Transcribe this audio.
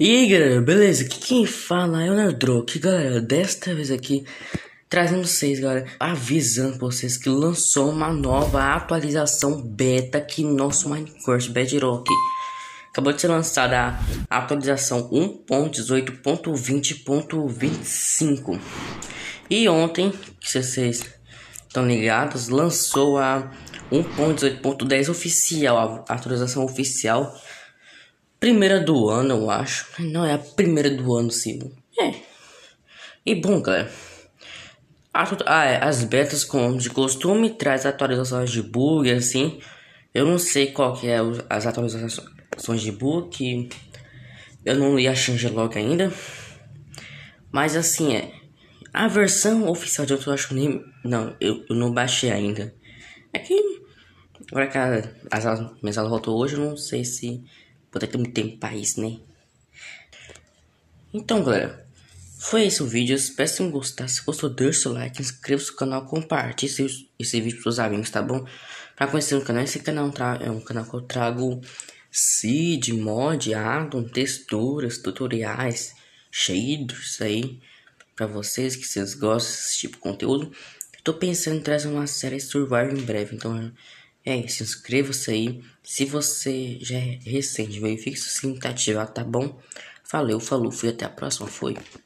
E aí galera, beleza? Aqui quem fala é o Nerdroca, galera. Desta vez aqui trazendo vocês, galera, avisando vocês que lançou uma nova atualização beta aqui no nosso Minecraft Bedrock. Acabou de ser lançada a atualização 1.18.20.25. E ontem, que vocês estão ligados, lançou a 1.18.10 oficial, a atualização oficial. Primeira do ano, eu acho. Não é a primeira do ano, sim. É. E bom, galera. As betas, como de costume, traz atualizações de bug, assim. Eu não sei qual que é as atualizações de bug. Que eu não ia change logo ainda. Mas assim, é. A versão oficial de outro, eu acho que nem... Não, eu não baixei ainda. É que... Agora que minhas aulas voltou hoje, eu não sei se... Pode ter muito tempo pra isso, né? Então, galera, foi esse o vídeo. Espero que vocês gostaram. Se gostou, deixe seu like, inscreva-se no canal, compartilhe esse vídeo pros seus amigos, tá bom? Pra conhecer o canal, esse canal é um canal que eu trago seed, mod, addon, texturas, tutoriais, shaders aí pra vocês que vocês gostam desse tipo de conteúdo. Eu tô pensando em trazer uma série Survival em breve, então... É, se inscreva-se aí, se você já é recente, verifique se o sininho tá ativado, tá bom? Valeu, falou, fui, até a próxima, foi.